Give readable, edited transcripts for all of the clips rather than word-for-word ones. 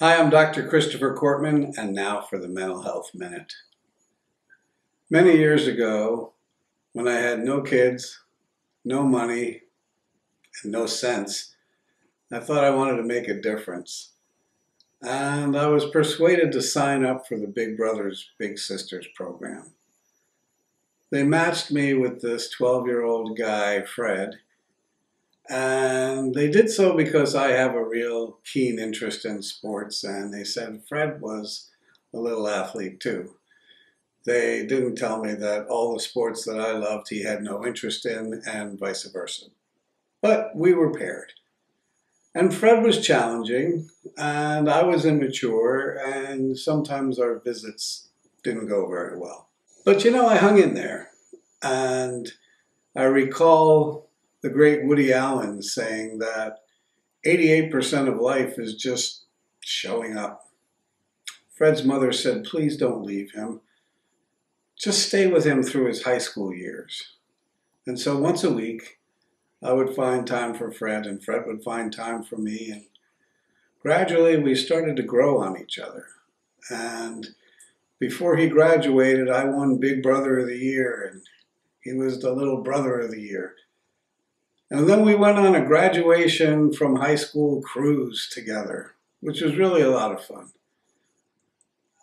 Hi, I'm Dr. Christopher Cortman, and now for the Mental Health Minute. Many years ago, when I had no kids, no money, and no sense, I thought I wanted to make a difference. And I was persuaded to sign up for the Big Brothers Big Sisters program. They matched me with this 12-year-old guy, Fred, and they did so because I have a real keen interest in sports, and they said Fred was a little athlete too. They didn't tell me that all the sports that I loved he had no interest in, and vice versa. But we were paired. And Fred was challenging, and I was immature, and sometimes our visits didn't go very well. But you know, I hung in there, and I recall the great Woody Allen saying that 88% of life is just showing up. Fred's mother said, please don't leave him. Just stay with him through his high school years. And so once a week, I would find time for Fred, and Fred would find time for me. And gradually, we started to grow on each other. And before he graduated, I won Big Brother of the Year, and he was the Little Brother of the Year. And then we went on a graduation from high school cruise together, which was really a lot of fun.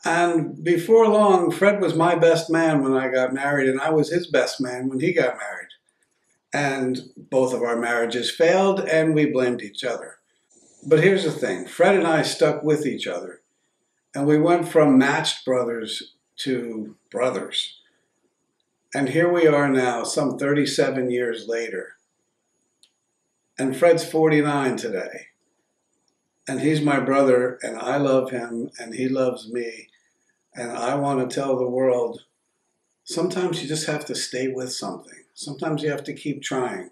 And before long, Fred was my best man when I got married, and I was his best man when he got married. And both of our marriages failed, and we blamed each other. But here's the thing. Fred and I stuck with each other, and we went from matched brothers to brothers. And here we are now, some 37 years later. And Fred's 49 today, and he's my brother, and I love him, and he loves me, and I want to tell the world, sometimes you just have to stay with something. Sometimes you have to keep trying.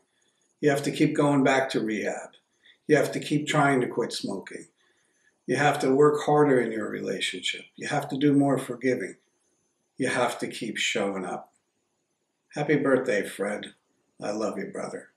You have to keep going back to rehab. You have to keep trying to quit smoking. You have to work harder in your relationship. You have to do more forgiving. You have to keep showing up. Happy birthday, Fred. I love you, brother.